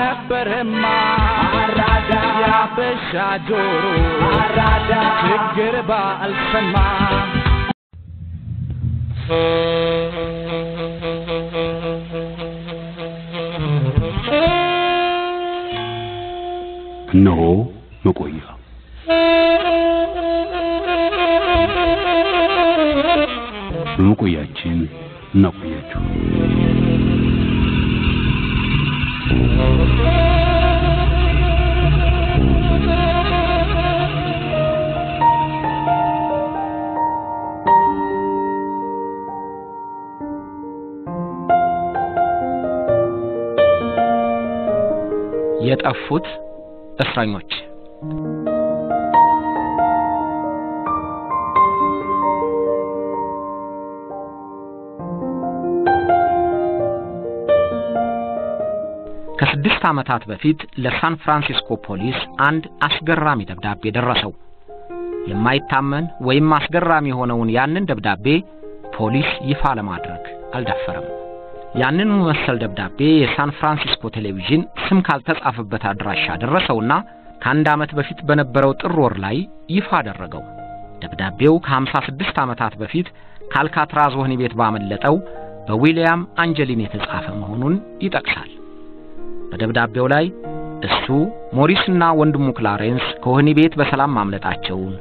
ነበረማ አራዳ ያበሻ ጆሮ አራዳ ችግር ባልሰማ እነሆ መቆያ በመቆያችን እናቆያችሁ። የጠፉት እስረኞች ከስድስት ዓመታት በፊት ለሳን ፍራንሲስኮ ፖሊስ አንድ አስገራሚ ደብዳቤ ደረሰው። የማይታመን ወይም አስገራሚ የሆነውን ያንን ደብዳቤ ፖሊስ ይፋ ለማድረግ አልደፈረም። ያንን መሰል ደብዳቤ የሳን ፍራንሲስኮ ቴሌቪዥን ስም ካልተጻፈበት አድራሻ ደረሰውና ከአንድ ዓመት በፊት በነበረው ጥር ወር ላይ ይፋ አደረገው። ደብዳቤው ከ56 ዓመታት በፊት ካልካትራዝ ወህኒ ቤት ባመለጠው በዊሊያም አንጀሊን የተጻፈ መሆኑን ይጠቅሳል። በደብዳቤው ላይ እሱ ሞሪስና ወንድሙ ክላረንስ ከወህኒ ቤት በሰላም ማምለጣቸውን፣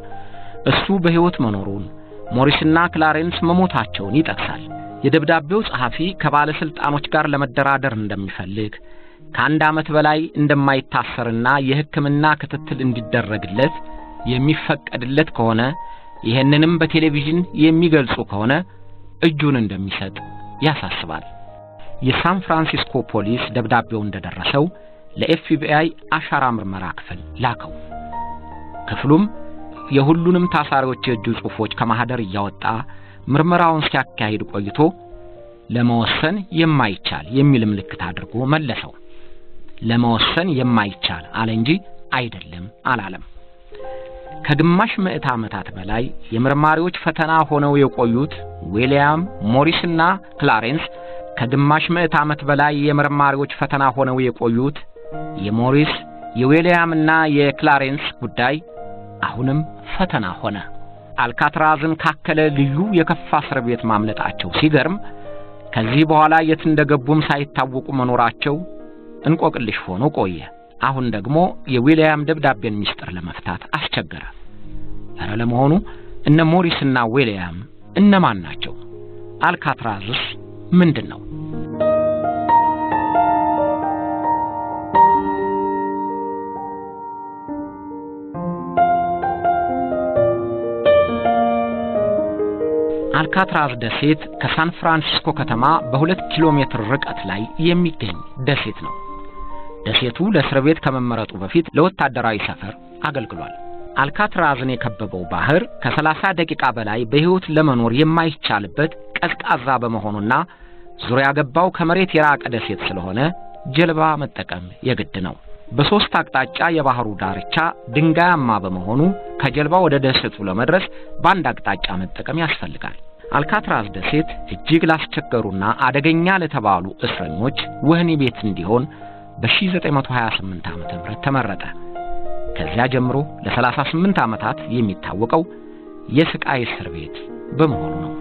እሱ በህይወት መኖሩን፣ ሞሪስና ክላረንስ መሞታቸውን ይጠቅሳል። የደብዳቤው ጻፊ ከባለ ስልጣኖች ጋር ለመደራደር እንደሚፈልግ፣ ከአንድ ዓመት በላይ እንደማይታሰርና የህክምና ክትትል እንዲደረግለት የሚፈቀድለት ከሆነ ይሄንንም በቴሌቪዥን የሚገልጹ ከሆነ እጁን እንደሚሰጥ ያሳስባል። የሳን ፍራንሲስኮ ፖሊስ ደብዳቤው እንደደረሰው ለኤፍቢአይ አሻራ ምርመራ ክፍል ላከው። ክፍሉም የሁሉንም ታሳሪዎች የእጅ ጽሑፎች ከማህደር ያወጣ ምርመራውን ሲያካሂድ ቆይቶ ለመወሰን የማይቻል የሚል ምልክት አድርጎ መለሰው። ለመወሰን የማይቻል አለ እንጂ አይደለም አላለም። ከግማሽ ምዕተ ዓመታት በላይ የምርማሪዎች ፈተና ሆነው የቆዩት ዊሊያም፣ ሞሪስና ክላረንስ ከግማሽ ምዕተ ዓመት በላይ የምርማሪዎች ፈተና ሆነው የቆዩት የሞሪስ፣ የዊሊያምና የክላረንስ ጉዳይ አሁንም ፈተና ሆነ። አልካትራዝን ካከለ ልዩ የከፋ እስር ቤት ማምለጣቸው ሲገርም ከዚህ በኋላ የት እንደገቡም ሳይታወቁ መኖራቸው እንቆቅልሽ ሆኖ ቆየ። አሁን ደግሞ የዊሊያም ደብዳቤን ሚስጥር ለመፍታት አስቸገረ። አረ ለመሆኑ እነ ሞሪስና ዊሊያም እነማን ናቸው? አልካትራዝስ ምንድነው? አልካትራዝ ደሴት ከሳን ፍራንሲስኮ ከተማ በ2 ኪሎ ሜትር ርቀት ላይ የሚገኝ ደሴት ነው። ደሴቱ ለእስር ቤት ከመመረጡ በፊት ለወታደራዊ ሰፈር አገልግሏል። አልካትራዝን የከበበው ባህር ከ30 ደቂቃ በላይ በህይወት ለመኖር የማይቻልበት ቀዝቃዛ በመሆኑና ዙሪያ ገባው ከመሬት የራቀ ደሴት ስለሆነ ጀልባ መጠቀም የግድ ነው። በሶስት አቅጣጫ የባህሩ ዳርቻ ድንጋያማ በመሆኑ ከጀልባ ወደ ደሴቱ ለመድረስ በአንድ አቅጣጫ መጠቀም ያስፈልጋል። አልካትራዝ ደሴት እጅግ ላስቸገሩና አደገኛ ለተባሉ እስረኞች ወህኒ ቤት እንዲሆን በ1928 ዓ.ም ተመረጠ። ከዚያ ጀምሮ ለ38 ዓመታት የሚታወቀው የስቃይ እስር ቤት በመሆኑ ነው።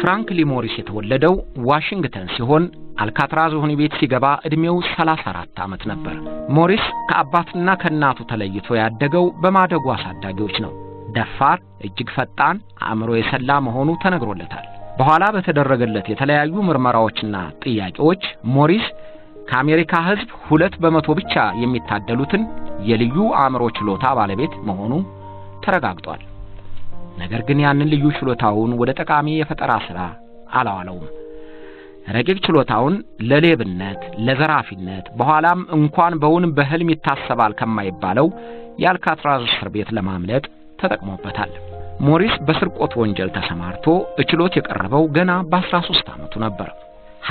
ፍራንክሊን ሞሪስ የተወለደው ዋሽንግተን ሲሆን አልካትራዝ ወህኒ ቤት ሲገባ እድሜው 34 ዓመት ነበር። ሞሪስ ከአባትና ከእናቱ ተለይቶ ያደገው በማደጎ አሳዳጊዎች ነው። ደፋር፣ እጅግ ፈጣን፣ አእምሮ የሰላ መሆኑ ተነግሮለታል። በኋላ በተደረገለት የተለያዩ ምርመራዎችና ጥያቄዎች ሞሪስ ከአሜሪካ ህዝብ 2% ብቻ የሚታደሉትን የልዩ አእምሮ ችሎታ ባለቤት መሆኑ ተረጋግጧል። ነገር ግን ያንን ልዩ ችሎታውን ወደ ተቃሚ የፈጠራ ስራ አላዋለውም። ረቂቅ ችሎታውን ለሌብነት፣ ለዘራፊነት በኋላም እንኳን በውን በህልም ይታሰባል ከማይባለው ያልካትራዝ እስር ቤት ለማምለጥ ተጠቅሞበታል። ሞሪስ በስርቆት ወንጀል ተሰማርቶ እችሎት የቀረበው ገና በ13 ዓመቱ ነበር።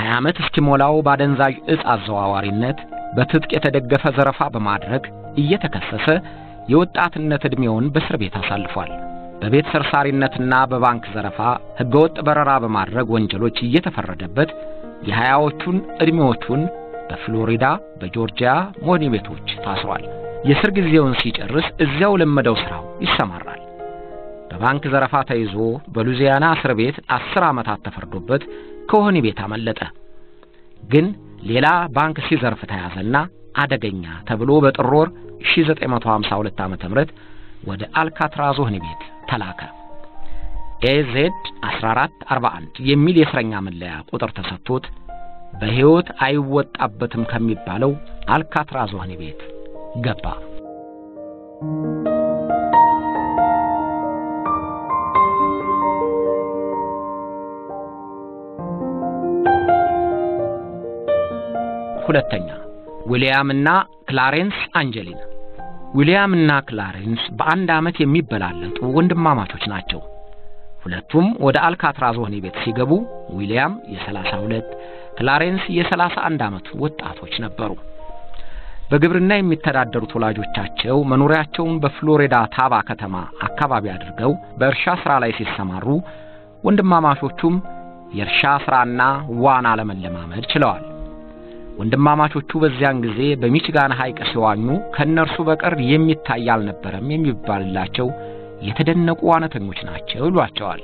20 ዓመት እስኪሞላው ባደንዛዥ እጽ አዘዋዋሪነት፣ በትጥቅ የተደገፈ ዘረፋ በማድረግ እየተከሰሰ የወጣትነት እድሜውን በእስር ቤት አሳልፏል። በቤት ሰርሳሪነትና በባንክ ዘረፋ ህገወጥ በረራ በማድረግ ወንጀሎች እየተፈረደበት የ20ዎቹን እድሜዎቹን በፍሎሪዳ በጆርጂያ ሞኒ ቤቶች ታስሯል። የእስር ጊዜውን ሲጨርስ እዚያው ለመደው ስራው ይሰማራል። በባንክ ዘረፋ ተይዞ በሉዚያና እስር ቤት 10 ዓመታት ተፈርዶበት ከሆነ ቤት አመለጠ። ግን ሌላ ባንክ ሲዘርፍ ተያዘና አደገኛ ተብሎ በጥሮር 1952 ዓመተ ምህረት ወደ አልካትራዝ ወህኒ ቤት ተላከ። AZ 1441 የሚል የስረኛ መለያ ቁጥር ተሰጥቶት በህይወት አይወጣበትም ከሚባለው አልካትራዝ ወህኒ ቤት ገባ። ሁለተኛ ዊሊያም እና ክላሬንስ አንጀሊን። ዊሊያም እና ክላሬንስ በአንድ ዓመት የሚበላለጡ ወንድማማቾች ናቸው። ሁለቱም ወደ አልካትራዝ ወህኒ ቤት ሲገቡ ዊሊያም የ32 ክላሬንስ የ31 ዓመት ወጣቶች ነበሩ። በግብርና የሚተዳደሩት ወላጆቻቸው መኖሪያቸውን በፍሎሪዳ ታባ ከተማ አካባቢ አድርገው በእርሻ ስራ ላይ ሲሰማሩ ወንድማማቾቹም የእርሻ ስራና ዋና ለመለማመድ ችለዋል። ወንድማማቾቹ በዚያን ጊዜ በሚቺጋን ሐይቅ ሲዋኙ ከነርሱ በቀር የሚታይ አልነበረም የሚባልላቸው የተደነቁ ዋናተኞች ናቸው ይሏቸዋል።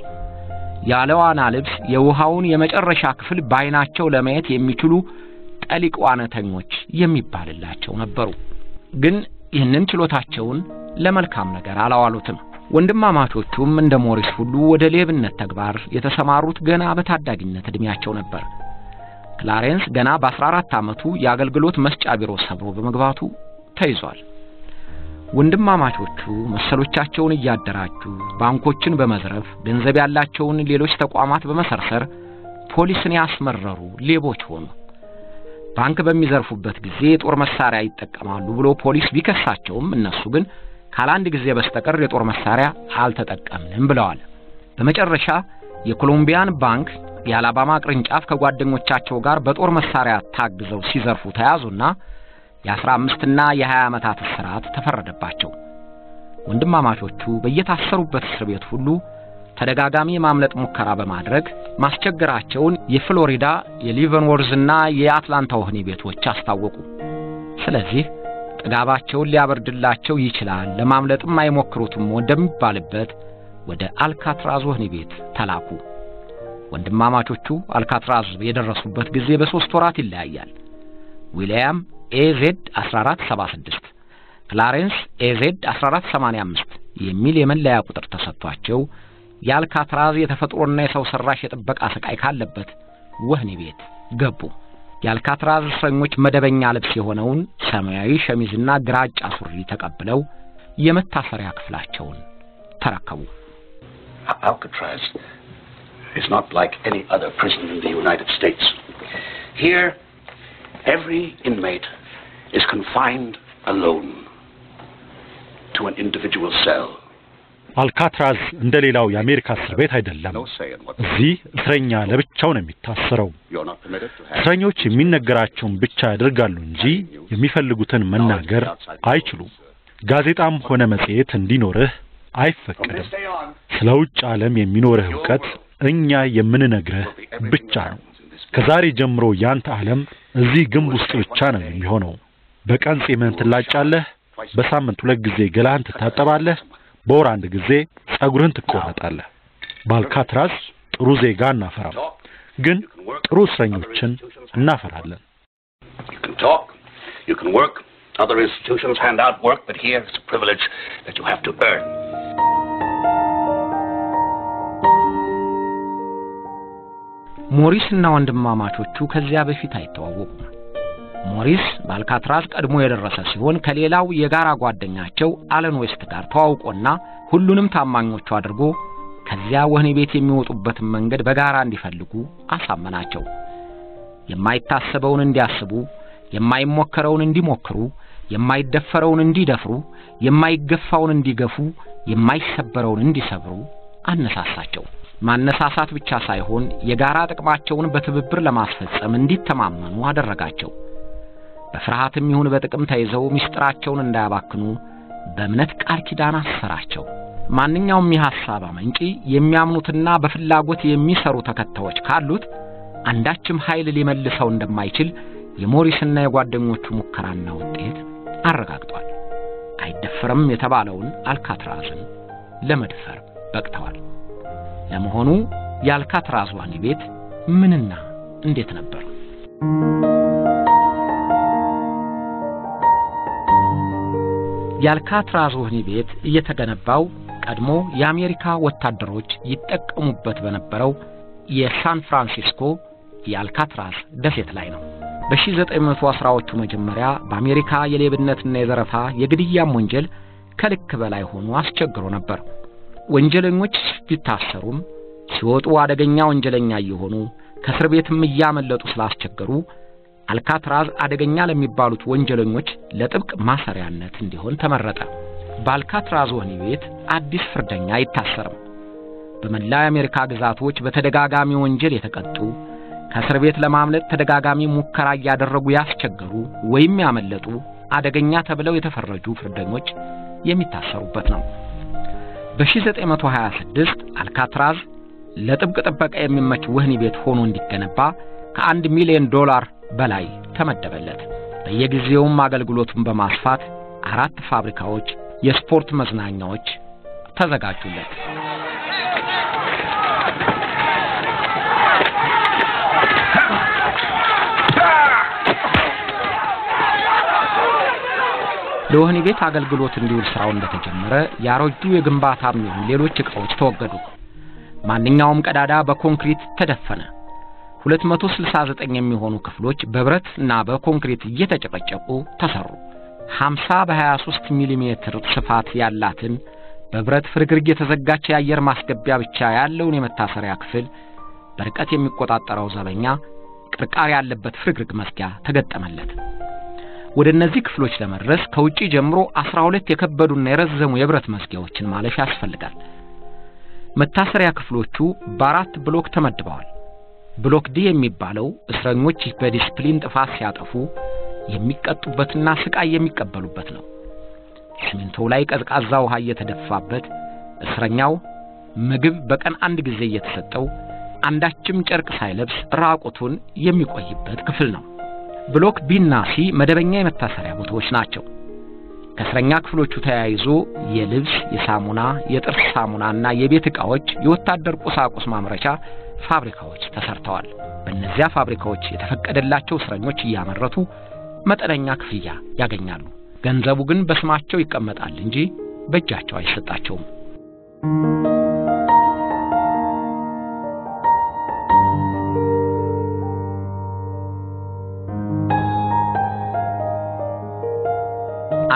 ያለዋና ልብስ የውሃውን የመጨረሻ ክፍል ባይናቸው ለማየት የሚችሉ ጠሊቅ ዋናተኞች የሚባልላቸው ነበሩ። ግን ይህንን ችሎታቸውን ለመልካም ነገር አላዋሉትም። ወንድማማቾቹም እንደ ሞሪስ ሁሉ ወደ ሌብነት ተግባር የተሰማሩት ገና በታዳጊነት እድሜያቸው ነበር። ክላሬንስ ገና በ14 ዓመቱ ያገልግሎት መስጫ ቢሮ ሰብሮ በመግባቱ ተይዟል። ወንድማማቾቹ መሰሎቻቸውን ያደራጁ ባንኮችን በመዝረፍ ገንዘብ ያላቸውን ሌሎች ተቋማት በመሰርሰር ፖሊስን ያስመረሩ ሌቦች ሆኑ። ባንክ በሚዘርፉበት ጊዜ የጦር መሳሪያ ይጠቀማሉ ብሎ ፖሊስ ቢከሳቸውም እነሱ ግን ካላንድ ጊዜ በስተቀር የጦር መሳሪያ አልተጠቀምንም ብለዋል። በመጨረሻ የኮሎምቢያን ባንክ የአላባማ ቅርንጫፍ ከጓደኞቻቸው ጋር በጦር መሳሪያ ታግዘው ሲዘርፉ ተያዙና የ15 እና የ20 ዓመታት እስራት ተፈረደባቸው። ወንድማማቾቹ በየታሰሩበት እስር ቤት ሁሉ ተደጋጋሚ ማምለጥ ሙከራ በማድረግ ማስቸገራቸውን የፍሎሪዳ የሊቨንወርዝ እና የአትላንታ ወህኒ ቤቶች አስታወቁ። ስለዚህ ጥጋባቸውን ሊያበርድላቸው ይችላል ለማምለጥም አይሞክሩትም ወደሚባልበት ወደ አልካትራዝ ወህኒ ቤት ተላኩ። ወንድማማቾቹ አልካትራዝ የደረሱበት ጊዜ በ3 ወራት ይለያያል። ዊሊያም AZ 1476 ክላሬንስ AZ 1485 የሚል የመለያ ቁጥር ተሰጥቷቸው ያልካትራዝ የተፈጥሮና የሰው ሰራሽ የጥበቃ ስቃይ ካለበት ወህኒ ቤት ገቡ። ያልካትራዝ እስረኞች መደበኛ ልብስ የሆነውን ሰማያዊ ሸሚዝና ግራጫ ሱሪ ተቀብለው የመታሰሪያ ክፍላቸውን ተረከቡ። Alcatraz is not like any other prison in the United States. Here, every inmate is confined alone to an individual cell. አልካትራዝ እንደሌላው የአሜሪካ እስር ቤት አይደለም። እዚህ እስረኛ ለብቻው ነው የሚታሰረው። እስረኞች የሚነገራቸውን ብቻ ያደርጋሉ እንጂ የሚፈልጉትን መናገር አይችሉም። ጋዜጣም ሆነ መጽሔት እንዲኖርህ አይፈቀድም። ስለውጭ ዓለም የሚኖርህ ዕውቀት እኛ የምንነግርህ ብቻ ነው። ከዛሬ ጀምሮ ያንተ ዓለም እዚህ ግንብ ውስጥ ብቻ ነው የሚሆነው። በቀን ጺምን ትላጫለህ፣ በሳምንት 2 ጊዜ ገላህን ትታጠባለህ፣ በወር 1 ጊዜ ጸጉርህን ትቆረጣለህ። ባልካትራዝ ጥሩ ዜጋ እናፈራም፣ ግን ጥሩ እስረኞችን እናፈራለን። You can talk, you can work. Other institutions hand out work, but here it's a privilege that you have to earn. ሞሪስ እና ወንድማማቾቹ ከዚያ በፊት አይተዋወቁም። ሞሪስ ባልካትራዝ ቀድሞ የደረሰ ሲሆን ከሌላው የጋራ ጓደኛቸው አለን ዌስት ጋር ተዋውቆና ሁሉንም ታማኞቹ አድርጎ ከዚያ ወህኒ ቤት የሚወጡበት መንገድ በጋራ እንዲፈልጉ አሳመናቸው። የማይታሰበውን እንዲያስቡ፣ የማይሞከረውን እንዲሞክሩ፣ የማይደፈረውን እንዲደፍሩ፣ የማይገፋውን እንዲገፉ፣ የማይሰበረውን እንዲሰብሩ አነሳሳቸው። ማነሳሳት ብቻ ሳይሆን የጋራ ጥቅማቸውን በትብብር ለማስፈጸም እንዲተማመኑ አደረጋቸው። በፍርሃትም ይሁን በጥቅም ተይዘው ሚስጥራቸውን እንዳያባክኑ በእምነት ቃል ኪዳን አሰራቸው ማንኛውም ይሐሳብ አመንጪ የሚያምኑትና በፍላጎት የሚሰሩ ተከታዮች ካሉት አንዳችም ኃይል ሊመልሰው እንደማይችል የሞሪስና የጓደኞቹ ሙከራና ውጤት አረጋግጧል አይደፈርም የተባለውን አልካትራዝን ለመድፈር በቅተዋል ለመሆኑ ያልካትራዝ ዋኒ ቤት ምንና እንዴት ነበር ያልካትራዝ ዋኒ ቤት እየተገነባው ቀድሞ የአሜሪካ ወታደሮች ይጠቀሙበት በነበረው የሳን ፍራንሲስኮ ያልካትራዝ ደሴት ላይ ነው በ1910ዎቹ መጀመሪያ በአሜሪካ የሌብነትና የዘረፋ የግድያም ወንጀል ከልክ በላይ ሆኖ አስቸግሮ ነበር ወንጀለኞች ቢታሰሩም ሲወጡ አደገኛ ወንጀለኛ ይሆኑ ከስር ቤትም ያመለጡ ስላስቸገሩ አልካትራዝ አደገኛ ለሚባሉት ወንጀለኞች ለጥብቅ ማሰሪያነት እንዲሆን ተመረጠ ባልካትራዝ ወኒ ቤት አዲስ ፍርደኛ ይታሰራል በመላ አሜሪካ ግዛቶች በተደጋጋሚ ወንጀል የተቀጡ ከስር ቤት ለማምለጥ ተደጋጋሚ ሙከራ ያደረጉ ያስቸገሩ ወይም ያመለጡ አደገኛ ተብለው የተፈረጁ ፍርደኞች የሚታሰሩበት ነው በ1926 አልካትራዝ ለጥብቅ ጥበቃ የሚመች ወህኒ ቤት ሆኖ እንዲገነባ ከ$1 ሚሊዮን በላይ ተመደበለት በየጊዜው አገልግሎቱን በማስፋት 4 ፋብሪካዎች የስፖርት መዝናኛዎች ተዘጋጁለት ለወህኒ ቤት አገልግሎት እንዲውል ስራው እንደተጀመረ ያሮጁ የግንባታም ይሁን ሌሎች እቃዎች ተወገዱ ማንኛውም ቀዳዳ በኮንክሪት ተደፈነ 269 የሚሆኑ ክፍሎች በብረትና በኮንክሪት እየተጨቀጨቁ ተሰሩ 50 በ23 ሚሜ ስፋት ያላትን በብረት ፍርግርግ የተዘጋች ያየር ማስገቢያ ብቻ ያለውን የመታሰሪያ ክፍል በርቀት የሚቆጣጣራው ዘበኛ ቅርቃር ያለበት ፍርግርግ መስጊያ ተገጠመለት ወደ እነዚህ ክፍሎች ለመድረስ ከውጪ ጀምሮ 12 የከበዱና የረዘሙ የብረት መስጊያዎችን ማለፍ ያስፈልጋል መታሰሪያ ክፍሎቹ በአራት ብሎክ ተመድበዋል ብሎክ ዲ የሚባለው እስረኞች በዲስፕሊን ጥፋት ሲያጠፉ የሚቀጡበትና ስቃይ የሚቀበሉበት ነው ሲሚንቶ ላይ ቀዝቃዛ ውሃ እየተደፋበት እስረኛው ምግብ በቀን አንድ ጊዜ እየተሰጠው አንዳችም ጨርቅ ሳይለብስ ራቁቱን የሚቆይበት ክፍል ነው ብሎክ ቢናሲ መደበኛ የመታሰሪያ ቦታዎች ናቸው ከስረኛ ክፍሎቹ ተያይዞ የልብስ የሳሙና የጥርስ ሳሙናና የቤት ዕቃዎች የወታደር ቁሳቁስ ማምረቻ ፋብሪካዎች ተሰርተዋል በእነዚህ ፋብሪካዎች የተፈቀደላቸው ስረኞች ያመረቱ መጠነኛ ክፍያ ያገኛሉ ገንዘቡ ግን በስማቸው ይቀመጣል እንጂ በእጃቸው አይሰጣቸውም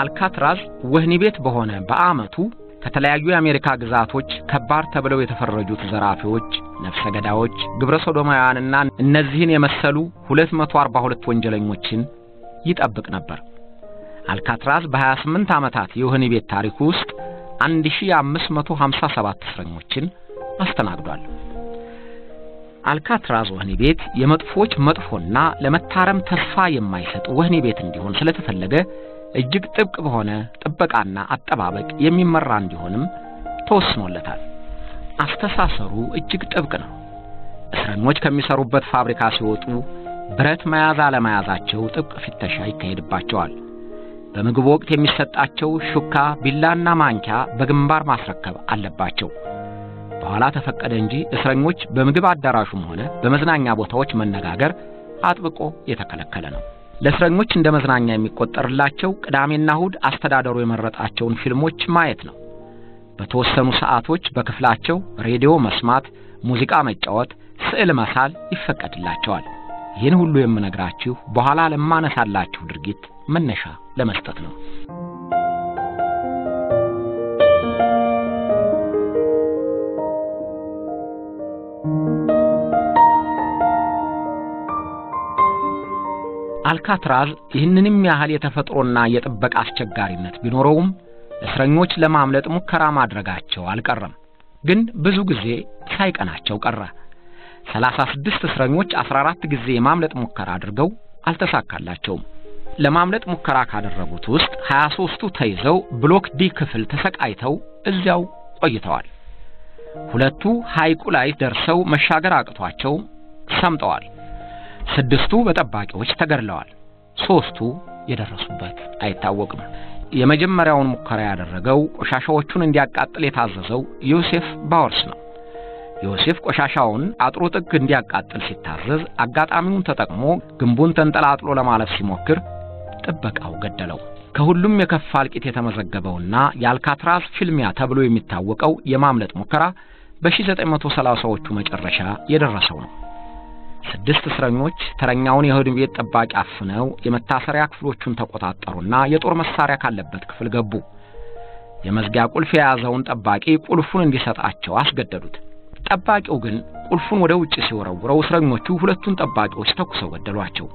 አልካትራዝ ወህኒ ቤት በሆነ በአመቱ ከተለያዩ የአሜሪካ ግዛቶች ከባድ ተብለው የተፈረጁት ዘራፊዎች ነፍሰ ገዳዮች ግብረ ሶዶማውያንና እነዚህን የመሰሉ 242 ወንጀለኞችን ይጠብቅ ነበር አልካትራዝ በ28 አመታት የወህኒ ቤት ታሪክ ውስጥ 1557 እስረኞችን አስተናግዷል አልካትራዝ ወህኒ ቤት የመጥፎች መጥፎና ለመታረም ተስፋ የማይሰጥ ወህኒ ቤት እንዲሆን ስለተፈለገ እጅግ ጥብቅ በሆነ ጥበቃና አጠባበቅ የሚመራ እንዲሆንም ተወስኖለታል አስተሳሰሩ እጅግ ጥብቅ ነው እስረኞች ከሚሰሩበት ፋብሪካ ሲወጡ ብረት መያዝ አለመያዛቸው ጥብቅ ፍተሻ ይካሄድባቸዋል በምግብ ወቅት የሚሰጣቸው ሹካ ቢላና ማንኪያ በግንባር ማስረከብ አለባቸው በኋላ ተፈቀደ እንጂ እስረኞች በምግብ አዳራሹም ሆነ በመዝናኛ ቦታዎች መነጋገር አጥብቆ የተከለከለ ነው ለስረኞች እንደ መዝናኛ የሚቆጠርላቸው ቅዳሜና እሁድ አስተዳደሩ የመረጣቸውን ፊልሞች ማየት ነው በተወሰኑ ሰዓቶች በክፍላቸው ሬዲዮ መስማት ሙዚቃ መጫወት ስዕል መሳል ይፈቀድላቸዋል ይህን ሁሉ የምነግራችሁ በኋላ ለማነሳላችሁ ድርጊት መነሻ ለመስጠት ነው አልካትራዝ ይህንንም ያህል የተፈጥሮና የጥበቃ አስቸጋሪነት ቢኖረውም እስረኞች ለማምለጥ ሙከራ ማድረጋቸው አልቀረም ግን ብዙ ጊዜ ሳይቀናቸው ቀረ 36 እስረኞች 14 ጊዜ የማምለጥ ሙከራ አድርገው አልተሳካላቸውም ለማምለጥ ሙከራ ካደረጉት ውስጥ 23ቱ ተይዘው ብሎክ ዲ ክፍል ተሰቃይተው እዚያው ቆይተዋል። ሁለቱ ሃይቁ ላይ ደርሰው መሻገር አቅቷቸው ሰምጠዋል። ስድስቱ በጠባቂዎች ተገርለዋል። ሶስቱ የደረሱበት አይታወቅም። የመጀመሪያውን ሙከራ ያደረገው ቆሻሻዎቹን እንዲያቃጥል የታዘዘው ዮሴፍ ባወርስ ነው። ዮሴፍ ቆሻሻውን አጥሩ ጥግ እንዲያቃጥል ሲታዘዝ አጋጣሚውን ተጠቅሞ ግንቡን ተንጠላጥሎ ለማለፍ ሲሞክር ጥበቃው ገደለው። ከሁሉም የከፋ አልቂት የተመዘገበውና ያልካትራስ ፍልሚያ ተብሎ የሚታወቀው የማምለጥ ሙከራ በ1930ዎቹ መጨረሻ የደረሰው ነው። ስድስት እስረኞች ተረኛውን የሆድም ቤት ጠባቂ አፍነው የመታሰሪያ ክፍሎቹን ተቆጣጣሩና የጦር መሳሪያ ካለበት ክፍል ገቡ። የመዝጊያ ቁልፍ ያዘውን ጠባቂ ቁልፉን እንዲሰጣቸው አስገደዱት። ጠባቂው ግን ቁልፉን ወደ ውጭ ሲወረውረው እስረኞቹ ሁለቱን ጠባቂዎች ተኩሰው ገደሏቸው።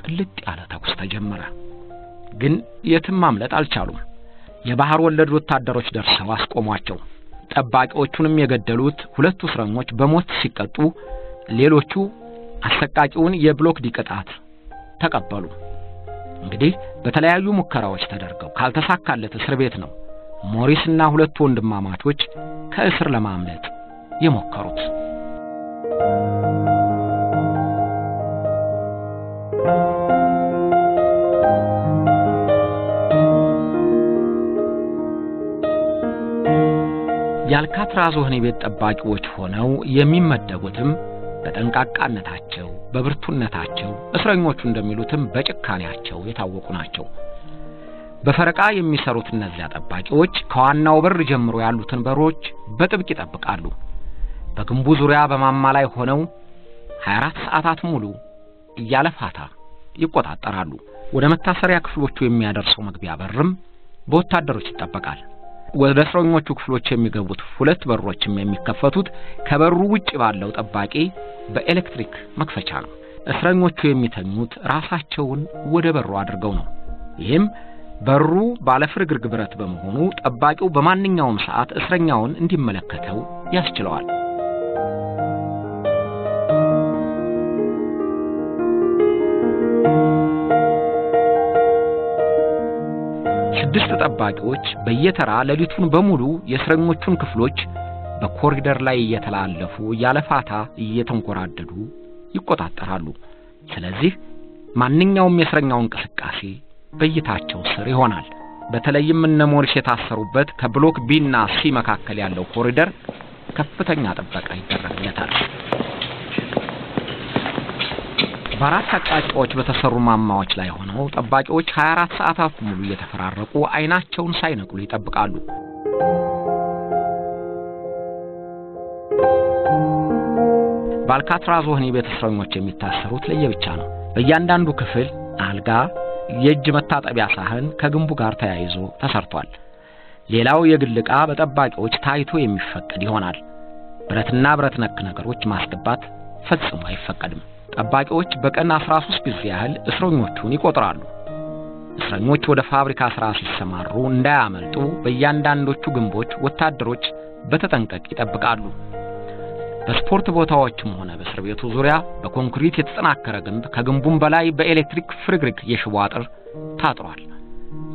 ቅልጥ ያለ ተኩስ ተጀመረ። ግን የትም ማምለጥ አልቻሉም። የባህር ወለድ ወታደሮች ደርሰው አስቆሟቸው። ጠባቂዎቹንም የገደሉት ሁለቱ እስረኞች በሞት ሲቀጡ ሌሎቹ አሰቃቂውን የብሎክ ዲቅጣት ተቀበሉ። እንግዲህ በተለያዩ ሙከራዎች ተደርገው ካልተሳካለት እስር ቤት ነው ሞሪስና ሁለቱ ወንድማማቾች ከእስር ለማምለጥ የሞከሩት። ያልካትራዝ ወህኒ ቤት ጠባቂዎች ሆነው የሚመደቡትም በጠንቃቃነታቸው በብርቱነታቸው እስረኞቹ እንደሚሉትም በጭካኔያቸው የታወቁ ናቸው። በፈረቃ የሚሰሩት እነዚያ ጠባቂዎች ከዋናው በር ጀምሮ ያሉትን በሮች በጥብቅ ይጠብቃሉ። በግንቡ ዙሪያ በማማ ላይ ሆነው 24 ሰዓታት ሙሉ ያለፋታ ይቆጣጣራሉ። ወደ መታሰሪያ ክፍሎቹ የሚያደርሰው መግቢያ በርም በወታደሮች ይጠበቃል። ወደ እስረኞቹ ክፍሎች የሚገቡት ሁለት በሮችም የሚከፈቱት ከበሩ ውጪ ባለው ጠባቂ በኤሌክትሪክ መክፈቻ ነው። እስረኞቹ የሚተኙት ራሳቸውን ወደ በሩ አድርገው ነው። ይሄም በሩ ባለፍርግርግ ብረት በመሆኑ ጠባቂው በማንኛውም ሰዓት እስረኛውን እንዲመለከተው ያስችለዋል። ስድስት ተጠባቂዎች በየተራ ለሊቱን በሙሉ የእስረኞቹን ክፍሎች በኮሪደር ላይ እየተላለፉ ያለፋታ እየተንቆራደዱ ይቆጣጣራሉ። ስለዚህ ማንኛውም የእስረኛው እንቅስቃሴ በየታቸው ስር ይሆናል። በተለይም እነሞሪስ የታሰሩበት ከብሎክ ቢ እና ሲ መካከል ያለው ኮሪደር ከፍተኛ ጥበቃ ይደረግለታል። በአራት አቅጣጫዎች በተሰሩ ማማዎች ላይ ሆነው ጠባቂዎች 24 ሰዓታት ሙሉ እየተፈራረቁ አይናቸውን ሳይነቅሉ ይጠብቃሉ። ባልካትራዝ ወህኒ ቤት እስረኞች የሚታሰሩት ለየብቻ ነው። በእያንዳንዱ ክፍል አልጋ፣ የእጅ መታጠቢያ ሳህን ከግንቡ ጋር ተያይዞ ተሰርቷል። ሌላው የግል ዕቃ በጠባቂዎች ታይቶ የሚፈቀድ ይሆናል። ብረትና ብረት ነክ ነገሮች ማስገባት ፈጽሞ አይፈቀድም። ጠባቂዎች በቀን 13 ጊዜ ያህል እስረኞቹን ይቆጥራሉ። እስረኞች ወደ ፋብሪካ ስራ ሲሰማሩ እንዳያመልጡ በእያንዳንዶቹ ግንቦች ወታደሮች በተጠንቀቅ ይጠብቃሉ። በስፖርት ቦታዎችም ሆነ በእስር ቤቱ ዙሪያ በኮንክሪት የተጠናከረ ግንብ ከግንቡም በላይ በኤሌክትሪክ ፍርግርግ የሽቦ አጥር ታጥሯል።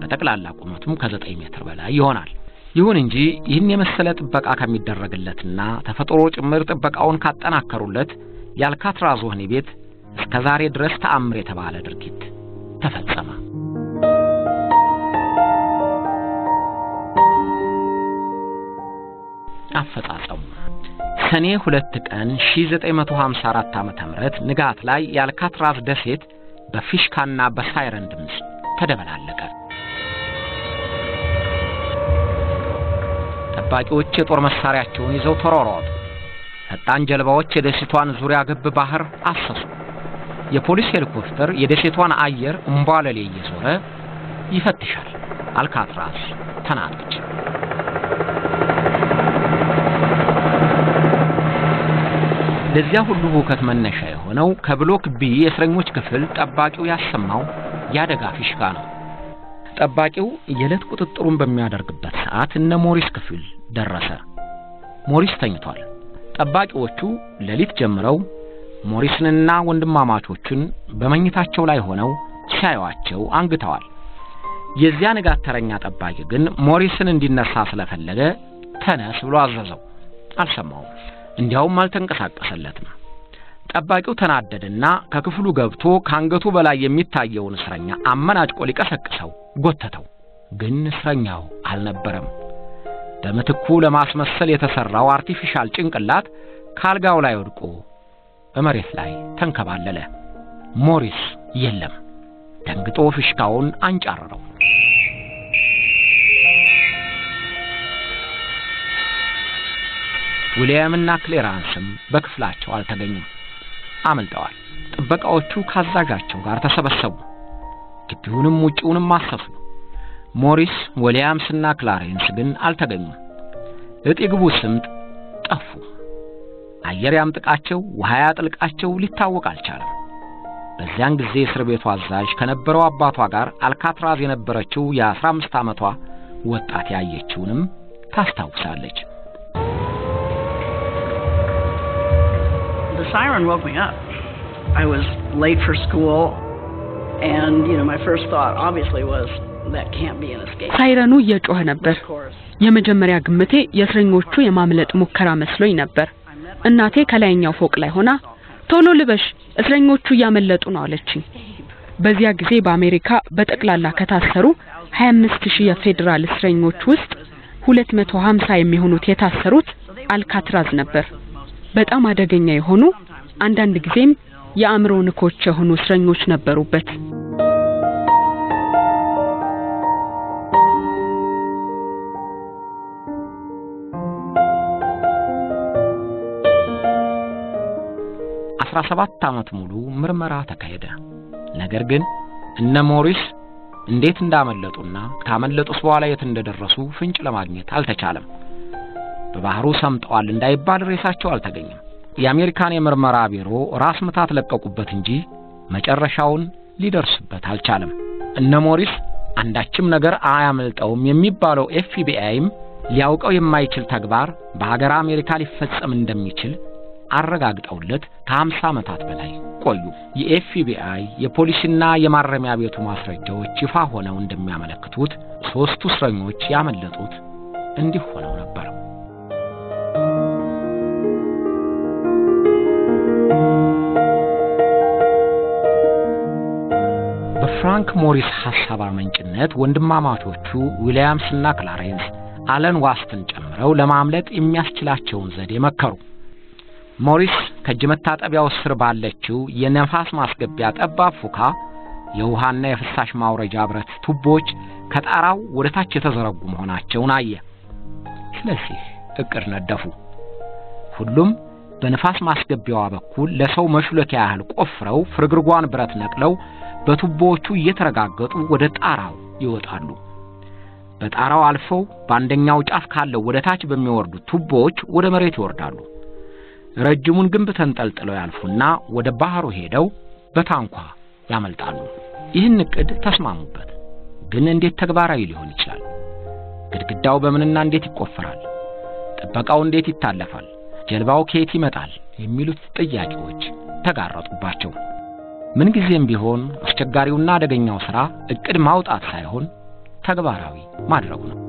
በጠቅላላ ቁመቱም ከ9 ሜትር በላይ ይሆናል። ይሁን እንጂ ይህን የመሰለ ጥበቃ ከሚደረግለትና ተፈጥሮ ጭምር ጥበቃውን ካጠናከሩለት ያልካትራዝ ወህኒ ቤት እስከዛሬ ድረስ ተአምር የተባለ ድርጊት ተፈጸመ። አፈጻጸሙ ሰኔ 2 ቀን 1954 ዓ.ም ንጋት ላይ ያልካትራዝ ደሴት በፊሽካና በሳይረን ድምጽ ተደበላለቀ። ጠባቂዎች የጦር መሳሪያቸውን ይዘው ተሯሯጡ። ፈጣን ጀልባዎች የደሴቷን ዙሪያ ገብ ባህር አሰሱ። የፖሊስ ሄሊኮፕተር የደሴቷን አየር እንባለሌ እየዞረ ይፈትሻል። አልካትራዝ ተናጠች። ለዚያ ሁሉ ሁከት መነሻ የሆነው ከብሎክ ቢ የእስረኞች ክፍል ጠባቂው ያሰማው ያደጋ ፊሽካ ነው። ጠባቂው የዕለት ቁጥጥሩን በሚያደርግበት ሰዓት እነ ሞሪስ ክፍል ደረሰ። ሞሪስ ተኝቷል። ጠባቂዎቹ ለሊት ጀምረው ሞሪስንና ወንድማማቾቹን በመኝታቸው ላይ ሆነው ሲያዩአቸው አንግተዋል። የዚያ ንጋተረኛ ጠባቂ ግን ሞሪስን እንዲነሳ ስለፈለገ ተነስ ብሎ አዘዘው። አልሰማው እንዲያውም አልተንቀሳቀሰለትም። ጠባቂው ተናደደና ከክፍሉ ገብቶ ካንገቱ በላይ የሚታየውን እስረኛ አመናጭቆ ሊቀሰቅሰው ጎተተው። ግን እስረኛው አልነበረም። በመትኩ ለማስመሰል የተሰራው አርቲፊሻል ጭንቅላት ካልጋው ላይ ወድቆ በመሬት ላይ ተንከባለለ። ሞሪስ የለም። ደንግጦ ፍሽካውን አንጫረረው። ዊሊያምና ክሌራንስም በክፍላቸው አልተገኙም። አመልጠዋል። ጥበቃዎቹ ካዛጋቸው ጋር ተሰበሰቡ። ግቢውንም ውጪውንም አሰፉ። ሞሪስ፣ ዊሊያምስና ክላሬንስ ግን አልተገኙም። እጥግቡ ስምጥ ጠፉ። አየር ያምጥቃቸው ውሃ ያጥልቃቸው ሊታወቅ አልቻለም። በዚያን ጊዜ እስር ቤቱ አዛዥ ከነበረው አባቷ ጋር አልካትራዝ የነበረችው የ15 ዓመቷ ወጣት ያየችውንም ታስታውሳለች። The siren woke me up. I was late for school and my first thought obviously was that can't be an escape. ሳይረኑ እየጮኸ ነበር። የመጀመሪያ ግምቴ የእስረኞቹ የማምለጥ ሙከራ መስሎኝ ነበር። እናቴ ከላይኛው ፎቅ ላይ ሆና ቶሎ ልበሽ እስረኞቹ ያመለጡ ነው አለችኝ። በዚያ ጊዜ በአሜሪካ በጠቅላላ ከታሰሩ 25000 የፌደራል እስረኞች ውስጥ 250 የሚሆኑት የታሰሩት አልካትራዝ ነበር። በጣም አደገኛ የሆኑ አንዳንድ ጊዜም የአእምሮ ንኮች የሆኑ እስረኞች ነበሩበት። ከ17 ዓመት ሙሉ ምርመራ ተካሄደ። ነገር ግን እነ ሞሪስ እንዴት እንዳመለጡና ካመለጡስ በኋላ የት እንደደረሱ ፍንጭ ለማግኘት አልተቻለም። በባህሩ ሰምጠዋል እንዳይባል ሬሳቸው አልተገኘም። የአሜሪካን የምርመራ ቢሮ ራስ መታት ለቀቁበት እንጂ መጨረሻውን ሊደርስበት አልቻለም። እነ ሞሪስ አንዳችም ነገር አያመልጠውም የሚባለው ኤፍቢአይም ሊያውቀው የማይችል ተግባር በአገር አሜሪካ ሊፈጸም እንደሚችል አረጋግጠውለት ከ50 ዓመታት በላይ ቆዩ። የኤፍቢአይ የፖሊስና የማረሚያ ቤቱ ማስረጃዎች ይፋ ሆነው እንደሚያመለክቱት 3 እስረኞች ያመለጡት እንዲህ ሆነው ነበር። በፍራንክ ሞሪስ ሐሳብ አመንጭነት ወንድማማቾቹ ዊሊያምስና ክላሬንስ አለን ዋስትን ጨምረው ለማምለጥ የሚያስችላቸውን ዘዴ መከሩ። ሞሪስ ከጅመታጠቢያው ስር ባለችው የነፋስ ማስገቢያ ጠባብ ፉካ የውሃና የፍሳሽ ማውረጃ ብረት ቱቦዎች ከጣራው ወደታች የተዘረጉ መሆናቸውን አየ። ስለዚህ እቅድ ነደፉ። ሁሉም በነፋስ ማስገቢያዋ በኩል ለሰው መሽለኪያ ያህል ቆፍረው ፍርግርጓን ብረት ነቅለው በቱቦዎቹ እየተረጋገጡ ወደ ጣራው ይወጣሉ። በጣራው አልፈው በአንደኛው ጫፍ ካለው ወደታች በሚወርዱ ቱቦዎች ወደ መሬት ይወርዳሉ። ረጅሙን ግንብ ተንጠልጥለው ያልፉና ወደ ባህሩ ሄደው በታንኳ ያመልጣሉ። ይህን እቅድ ተስማሙበት። ግን እንዴት ተግባራዊ ሊሆን ይችላል? ግድግዳው በምንና እንዴት ይቆፈራል? ጥበቃው እንዴት ይታለፋል? ጀልባው ከየት ይመጣል? የሚሉት ጥያቄዎች ተጋረጡባቸው። ምን ጊዜም ቢሆን አስቸጋሪውና አደገኛው ሥራ እቅድ ማውጣት ሳይሆን ተግባራዊ ማድረግ ነው።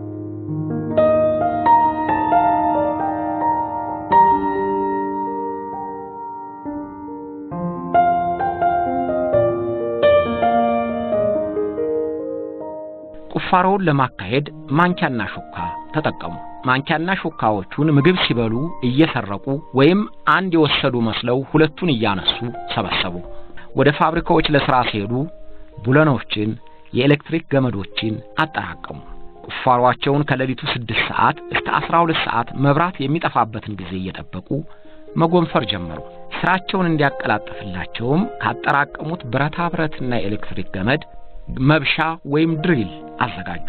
ቁፋሮውን ለማካሄድ ማንኪያና ሹካ ተጠቀሙ። ማንኪያና ሹካዎቹን ምግብ ሲበሉ እየሰረቁ ወይም አንድ የወሰዱ መስለው ሁለቱን ያነሱ ሰበሰቡ። ወደ ፋብሪካዎች ለሥራ ሲሄዱ ቡለኖችን የኤሌክትሪክ ገመዶችን አጣራቀሙ። ቁፋሮአቸውን ከሌሊቱ 6 ሰዓት እስከ 12 ሰዓት መብራት የሚጠፋበትን ጊዜ እየጠበቁ መጎንፈር ጀመሩ። ስራቸውን እንዲያቀላጥፍላቸውም ካጣራቀሙት ብረታብረትና ኤሌክትሪክ ገመድ መብሻ ወይም ድሪል አዘጋጁ።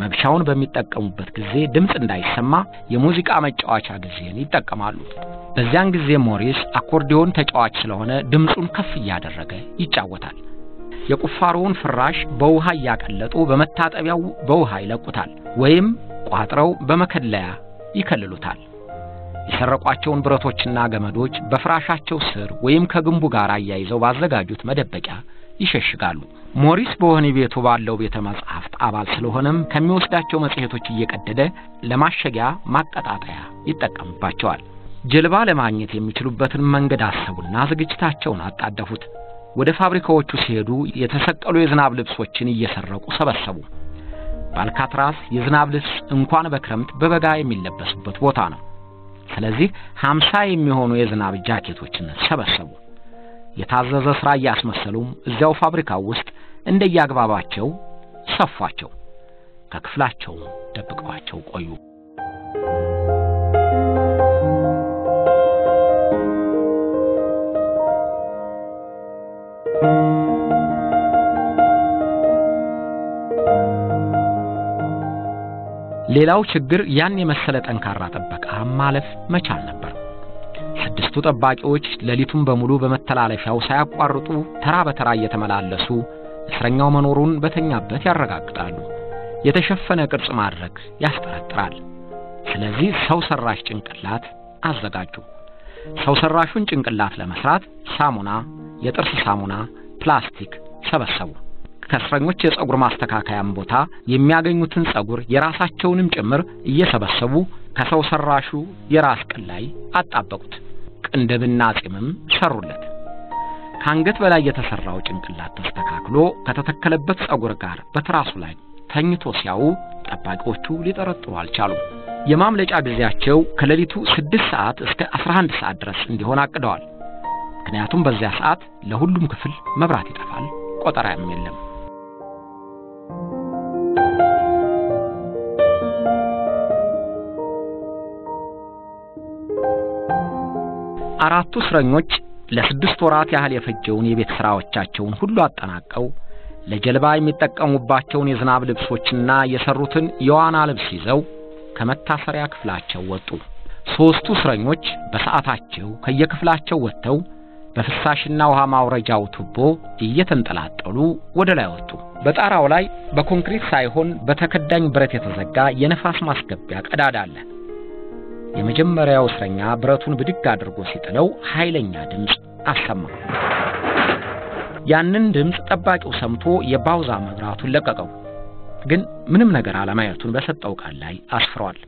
መብሻውን በሚጠቀሙበት ጊዜ ድምጽ እንዳይሰማ የሙዚቃ መጫወቻ ጊዜን ይጠቀማሉ። በዚያን ጊዜ ሞሪስ አኮርዲዮን ተጫዋች ስለሆነ ድምጹን ከፍ ያደረገ ይጫወታል። የቁፋሮውን ፍራሽ በውሃ ያቀለጡ በመታጠቢያው በውሃ ይለቁታል ወይም ቋጥረው በመከለያ ይከለሉታል። የሰረቋቸውን ብረቶችና ገመዶች በፍራሻቸው ስር ወይም ከግንቡ ጋር አያይዘው ባዘጋጁት መደበቂያ ይሸሽጋሉ። ሞሪስ በሆነ ቤቱ ባለው ቤተመጻሕፍት አባል ስለሆነም ከሚወስዳቸው መጽሔቶች እየቀደደ ለማሸጊያ ማቀጣጣያ ይጠቀምባቸዋል። ጀልባ ለማግኘት የሚችሉበትን መንገድ አሰቡና ዝግጅታቸውን አጣደፉት። ወደ ፋብሪካዎቹ ሲሄዱ የተሰቀሉ የዝናብ ልብሶችን እየሰረቁ ሰበሰቡ። ባልካትራስ የዝናብ ልብስ እንኳን በክረምት በበጋ የሚለበስበት ቦታ ነው። ስለዚህ 50 የሚሆኑ የዝናብ ጃኬቶችን ሰበሰቡ። የታዘዘ ስራ ያስመሰሉም እዚያው ፋብሪካ ውስጥ እንደያግባባቸው ሰፋቸው፣ ከክፍላቸው ደብቀዋቸው ቆዩ። ሌላው ችግር ያን የመሰለ ጠንካራ ተበቃ ማለፍ መቻል ነበር። 6ቱ ተባቂዎች ለሊቱን በሙሉ በመተላለፊያው ሳይቋርጡ ተራ በተራ እየተመላለሱ እስረኛው መኖሩን በተኛበት ያረጋግጣሉ። የተሸፈነ ቅርጽ ማድረግ ያስተራጥራል። ስለዚህ ሰው ሰራሽ ጭንቅላት አዘጋጁ። ሰው ሰራሹን ጭንቅላት ለመስራት ሳሙና፣ የጥርስ ሳሙና፣ ፕላስቲክ ሰበሰቡ። ከስረኞች የፀጉር ማስተካከያም ቦታ የሚያገኙትን ፀጉር የራሳቸውንም ጭምር እየሰበሰቡ ከሰው ሰራሹ የራስ ቅል ላይ አጣበቁት። ቅንድብና ጽምም ሰሩለት። ካንገት በላይ የተሰራው ጭንቅላት ተስተካክሎ ከተተከለበት ፀጉር ጋር በትራሱ ላይ ተኝቶ ሲያዩ ተባቂዎቹ ሊጠረጥሩ አልቻሉም። የማምለጫ ጊዜያቸው ከሌሊቱ 6 ሰዓት እስከ 11 ሰዓት ድረስ እንዲሆን አቅደዋል። ምክንያቱም በዚያ ሰዓት ለሁሉም ክፍል መብራት ይጠፋል፣ ቆጠራም የለም። አራቱ ስረኞች ለ6 ወራት ያህል የፈጀውን የቤት ስራዎቻቸውን ሁሉ አጠናቀው ለጀልባ የሚጠቀሙባቸውን የዝናብ ልብሶችና የሰሩትን የዋና ልብስ ይዘው ከመታሰሪያ ክፍላቸው ወጡ። 3ቱ ስረኞች በሰዓታቸው ከየክፍላቸው ወጥተው በፍሳሽና ውሃ ማውረጃው ቱቦ እየተንጠላጠሉ ወደ ላይ ወጡ። በጣራው ላይ በኮንክሪት ሳይሆን በተከዳኝ ብረት የተዘጋ የነፋስ ማስገቢያ ቀዳዳ አለ። የመጀመሪያው እስረኛ ብረቱን ብድግ አድርጎ ሲጥለው ኃይለኛ ድምጽ አሰማ። ያንን ድምጽ ተባቂው ሰምቶ የባውዛ መብራቱን ለቀቀው። ግን ምንም ነገር አለማየቱን በሰጠው ቃል ላይ አስፍሯል።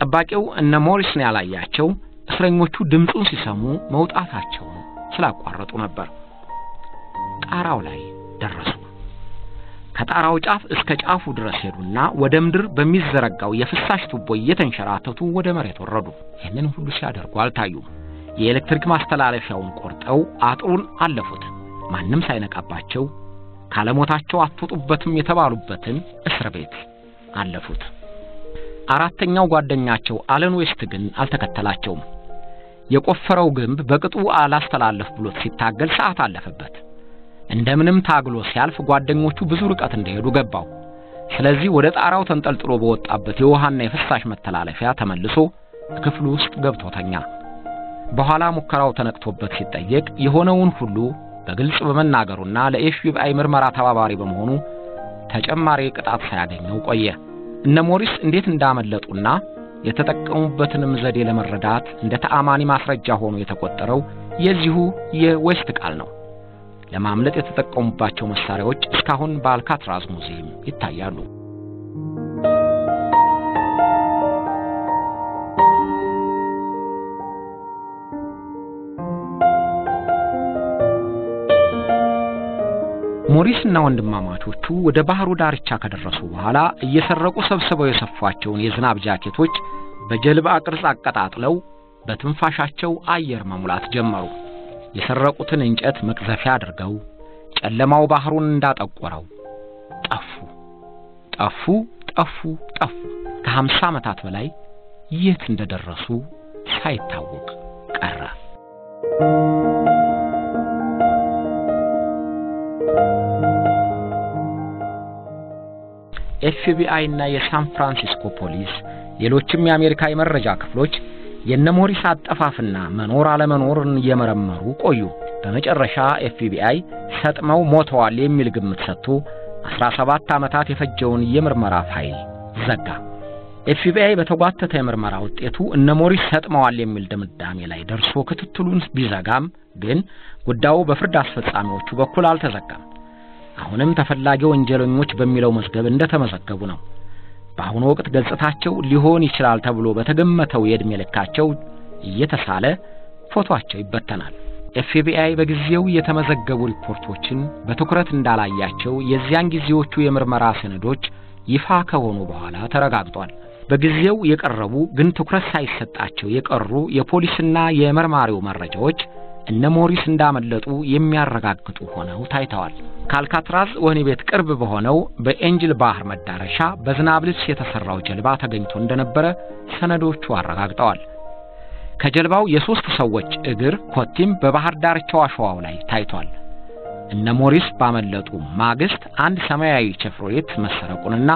ተባቂው እነ ሞሪስን ያላያቸው እስረኞቹ ድምጹን ሲሰሙ መውጣታቸው ስላቋረጡ ነበር። ጣራው ላይ ደረሱ። ከጣራው ጫፍ እስከ ጫፉ ድረስ ሄዱና ወደ ምድር በሚዘረጋው የፍሳሽ ቱቦ እየተንሸራተቱ ወደ መሬት ወረዱ። ይሄንን ሁሉ ሲያደርጉ አልታዩም። የኤሌክትሪክ ማስተላለፊያውን ቆርጠው አጥሩን አለፉት። ማንም ሳይነቃባቸው ካለሞታቸው አትወጡበትም የተባሉበትን እስር ቤት አለፉት። አራተኛው ጓደኛቸው አለን ዌስት ግን አልተከተላቸውም። የቆፈረው ግንብ በቅጡ አላስተላለፍ ብሎት ሲታገል ሰዓት አለፈበት። እንደምንም ታግሎ ሲያልፍ ጓደኞቹ ብዙ ርቀት እንደሄዱ ገባው። ስለዚህ ወደ ጣራው ተንጠልጥሎ በወጣበት የውሃና የፍሳሽ መተላለፊያ ተመልሶ ክፍሉ ውስጥ ገብቶ ተኛ። በኋላ ሙከራው ተነቅቶበት ሲጠየቅ የሆነውን ሁሉ በግልጽ በመናገሩና ለኤፍቢአይ ምርመራ ተባባሪ በመሆኑ ተጨማሪ ቅጣት ሳያገኘው ቆየ። እነ ሞሪስ እንዴት እንዳመለጡና የተጠቀሙበትንም ዘዴ ለመረዳት እንደ ተአማኒ ማስረጃ ሆኖ የተቆጠረው የዚሁ የዌስት ቃል ነው። ለማምለጥ የተጠቀሙባቸው መሳሪያዎች እስካሁን በአልካትራዝ ሙዚየም ይታያሉ። ሞሪስና ወንድማማቾቹ ወደ ባህሩ ዳርቻ ከደረሱ በኋላ እየሰረቁ ሰብስበው የሰፋቸውን የዝናብ ጃኬቶች በጀልባ ቅርጽ አቀጣጥለው በትንፋሻቸው አየር መሙላት ጀመሩ። የሰረቁትን እንጨት መቅዘፊያ አድርገው ጨለማው ባህሩን እንዳጠቆረው ጠፉ። ከ50 ዓመታት በላይ የት እንደደረሱ ሳይታወቅ ቀረ። FBI እና የሳን ፍራንሲስኮ ፖሊስ ሌሎችም የአሜሪካ የመረጃ ክፍሎች የነሞሪስ አጠፋፍና መኖር አለመኖርን እየመረመሩ ቆዩ። በመጨረሻ FBI ሰጥመው ሞተዋል የሚል ግምት ሰጥቶ 17 ዓመታት የፈጀውን የምርመራ ፋይል ዘጋ። FBI በተጓተተ የምርመራ ውጤቱ እነሞሪስ ሰጥመዋል የሚል ድምዳሜ ላይ ደርሶ ክትትሉን ቢዘጋም ግን ጉዳዩ በፍርድ አስፈጻሚዎቹ በኩል አልተዘጋም። አሁንም ተፈላጊው ወንጀለኞች በሚለው መስገብ እንደተመሰከቡ ነው። በአሁኑ ወቅት ገጽታቸው ሊሆን ይችላል ተብሎ በተገመተው የእድሜ ልካቸው እየተሳለ ፎቶአቸው ይበተናል። FBI በጊዜው የተመዘገቡ ሪፖርቶችን በትኩረት እንዳላያቸው የዚያን ጊዜዎቹ የምርመራ ሰነዶች ይፋ ከሆኑ በኋላ ተረጋግጧል። በጊዜው የቀረቡ ግን ትኩረት ሳይሰጣቸው የቀሩ የፖሊስና የመርማሪው መረጃዎች እነ ሞሪስ እንዳመለጡ የሚያረጋግጡ ሆነው ታይተዋል። ካልካትራዝ ወህኒ ቤት ቅርብ በሆነው በኤንጅል ባህር መዳረሻ በዝናብ ልብስ የተሰራው ጀልባ ተገኝቶ እንደነበረ ሰነዶቹ አረጋግጠዋል። ከጀልባው የሶስት ሰዎች እግር ኮቲም በባህር ዳርቻው አሸዋው ላይ ታይቷል። እነ ሞሪስ ባመለጡ ማግስት አንድ ሰማያዊ ቸፍሮሌት መሰረቁንና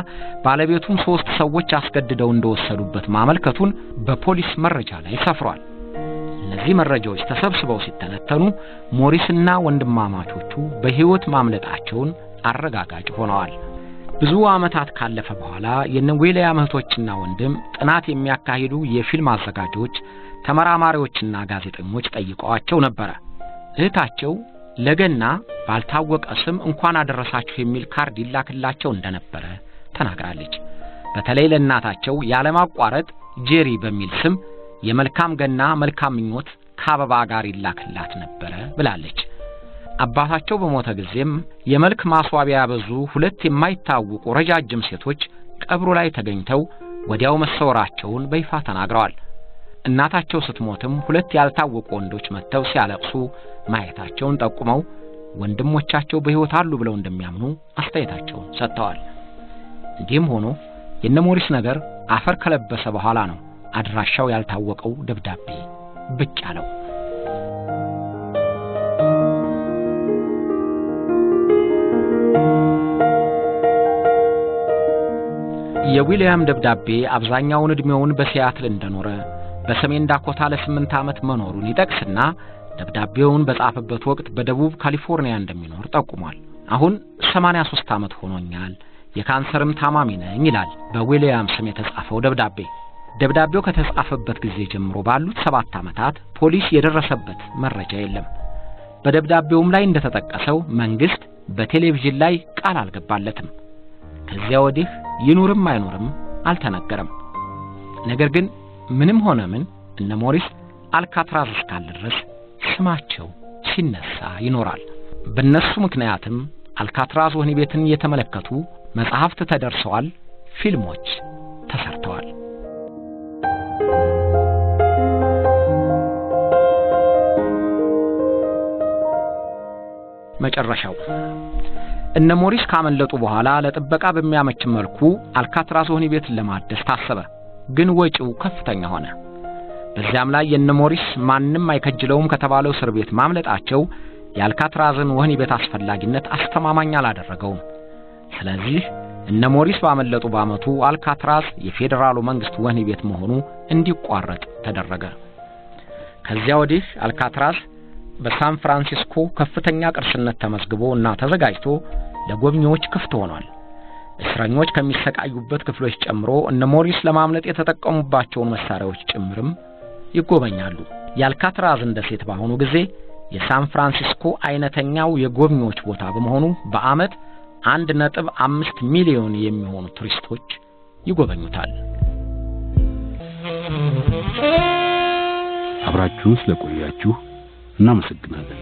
ባለቤቱም ሶስት ሰዎች አስገድደው እንደወሰዱበት ማመልከቱን በፖሊስ መረጃ ላይ ሰፍሯል። እነዚህ መረጃዎች ተሰብስበው ሲተነተኑ ሞሪስና ወንድማማቾቹ በህይወት ማምለጣቸውን አረጋጋጭ ሆነዋል። ብዙ አመታት ካለፈ በኋላ የነዌሊያ መህቶችና ወንድም ጥናት የሚያካሂዱ የፊልም አዘጋጆች ተመራማሪዎችና ጋዜጠኞች ጠይቀዋቸው ነበር። እህታቸው ለገና ባልታወቀ ስም እንኳን አደረሳችሁ የሚል ካርድ ይላክላቸው እንደነበረ ተናግራለች። በተለይ ለእናታቸው ያለማቋረጥ ጄሪ በሚል ስም የመልካም ገና መልካም ምኞት ከአበባ ጋር ይላክላት ነበር ብላለች። አባታቸው በሞተ ጊዜም የመልክ ማስዋቢያ ያበዙ ሁለት የማይታወቁ ረጃጅም ሴቶች ቀብሩ ላይ ተገኝተው ወዲያው መሰወራቸውን በይፋ ተናግረዋል። እናታቸው ስትሞትም ሁለት ያልታወቁ ወንዶች መተው ሲያለቅሱ ማየታቸውን ጠቁመው ወንድሞቻቸው በህይወት አሉ ብለው እንደሚያምኑ አስተያየታቸውን ሰጥተዋል። እንዲህም ሆኖ የነሞሪስ ነገር አፈር ከለበሰ በኋላ ነው አድራሻው ያልታወቀው ደብዳቤ ብቅ ያለው። የዊሊያም ደብዳቤ አብዛኛውን እድሜውን በሲያትል እንደኖረ በሰሜን ዳኮታ ለ8 አመት መኖሩን ይጠቅስና ደብዳቤውን በጻፈበት ወቅት በደቡብ ካሊፎርኒያ እንደሚኖር ጠቁሟል። አሁን 83 አመት ሆኖኛል፣ የካንሰርም ታማሚ ነኝ ይላል በዊሊያም ስም የተጻፈው ደብዳቤ። ደብዳቤው ከተጻፈበት ጊዜ ጀምሮ ባሉት 7 አመታት ፖሊስ የደረሰበት መረጃ የለም። በደብዳቤውም ላይ እንደተጠቀሰው መንግስት በቴሌቪዥን ላይ ቃል አልገባለትም። ከዚያ ወዲህ ይኑርም አይኑርም አልተነገረም። ነገር ግን ምንም ሆነ ምን እነ ሞሪስ አልካትራዝ እስካለ ድረስ ስማቸው ሲነሳ ይኖራል። በእነሱ ምክንያትም አልካትራዝ ወህኒ ቤትን የተመለከቱ መጽሐፍት ተደርሰዋል፣ ፊልሞች ተሰርተዋል። መጨረሻው እነ ሞሪስ ካመለጡ በኋላ ለጥበቃ በሚያመች መልኩ አልካትራዝ ወህኒ ቤትን ለማደስ ታሰበ። ግን ወጪው ከፍተኛ ሆነ። በዚያም ላይ የነሞሪስ ማንንም አይከጅለውም ከተባለው እስር ቤት ማምለጣቸው ያልካትራዝን ወህኒ ቤት አስፈላጊነት አስተማማኝ አላደረገውም። ስለዚህ እነሞሪስ ባመለጡ ባመቱ አልካትራዝ የፌደራሉ መንግስት ወህኒ ቤት መሆኑ እንዲቋረጥ ተደረገ። ከዚያ ወዲህ አልካትራዝ በሳን ፍራንሲስኮ ከፍተኛ ቅርስነት ተመዝግቦ እና ተዘጋጅቶ ለጎብኚዎች ክፍት ሆኗል። እስረኞች ከሚሰቃዩበት ክፍሎች ጨምሮ እነ ሞሪስ ለማምለጥ የተጠቀሙባቸው መሳሪያዎች ጭምርም ይጎበኛሉ። ያልካትራዝ እንደሴት ባሆኑ ጊዜ የሳን ፍራንሲስኮ አይነተኛው የጎብኚዎች ቦታ በመሆኑ በአመት 1.5 ሚሊዮን የሚሆኑ ቱሪስቶች ይጎበኙታል። አብራችሁን ስለቆያችሁ እናመሰግናለን።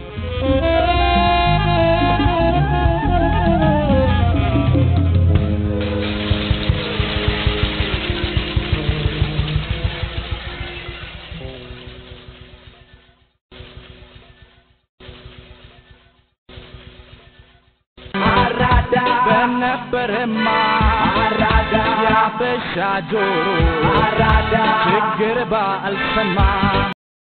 Arada, ya besha joro. Arada, chigirba al sama.